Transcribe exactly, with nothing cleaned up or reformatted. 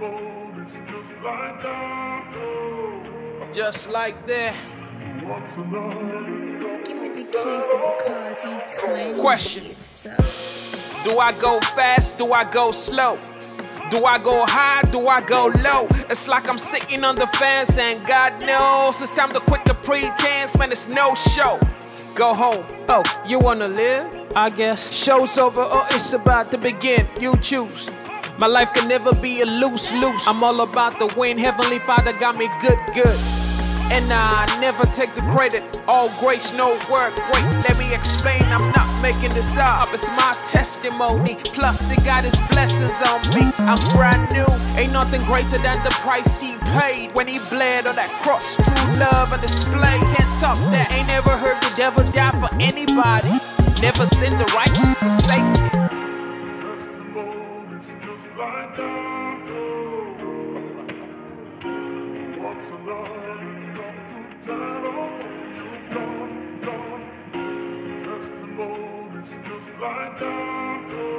mold, it's just like that, oh. Just like that. Give me the keys to the car. Question. Do I go fast? Do I go slow? Do I go high? Do I go low? It's like I'm sitting on the fence and God knows it's time to quit the pretense, man, it's no show. Go home. Oh, you wanna live? I guess. Show's over or it's about to begin. You choose. My life can never be a loose-loose. I'm all about the win. Heavenly Father got me good, good. And I never take the credit. All grace, no work. Wait, let me explain. I'm not making this up. It's my testimony. Plus, it got his blessings on me. I'm brand new. Ain't nothing greater than the price he paid when he bled on that cross. True love and display. Can't top that. Ain't never heard the devil die for anybody. Never seen the righteous forsaken. Like that.